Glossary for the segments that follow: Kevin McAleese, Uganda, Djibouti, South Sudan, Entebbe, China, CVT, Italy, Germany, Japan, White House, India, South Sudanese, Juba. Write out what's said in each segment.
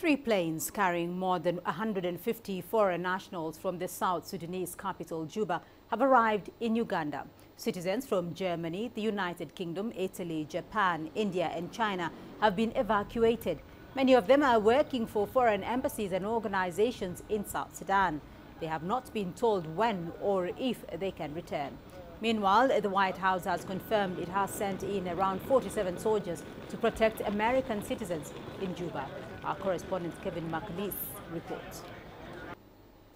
Three planes carrying more than 150 foreign nationals from the South Sudanese capital, Juba, have arrived in Uganda. Citizens from Germany, the United Kingdom, Italy, Japan, India and China have been evacuated. Many of them are working for foreign embassies and organizations in South Sudan. They have not been told when or if they can return. Meanwhile, the White House has confirmed it has sent in around 47 soldiers to protect American citizens in Juba. Our correspondent Kevin McAleese reports.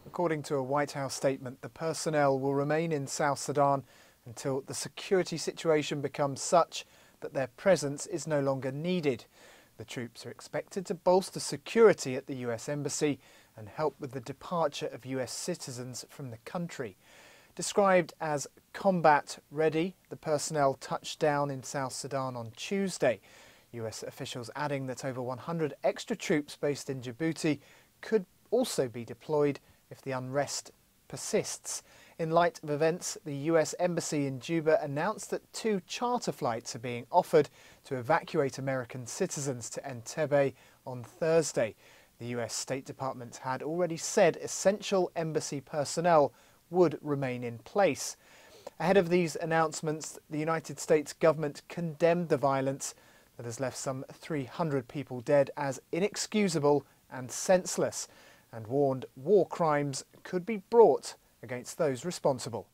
According to a White House statement, the personnel will remain in South Sudan until the security situation becomes such that their presence is no longer needed. The troops are expected to bolster security at the US Embassy and help with the departure of US citizens from the country. Described as combat ready, the personnel touched down in South Sudan on Tuesday. US officials adding that over 100 extra troops based in Djibouti could also be deployed if the unrest persists. In light of events, the US Embassy in Juba announced that 2 charter flights are being offered to evacuate American citizens to Entebbe on Thursday. The US State Department had already said essential embassy personnel would remain in place. Ahead of these announcements, the United States government condemned the violence that has left some 300 people dead as inexcusable and senseless, and warned war crimes could be brought against those responsible.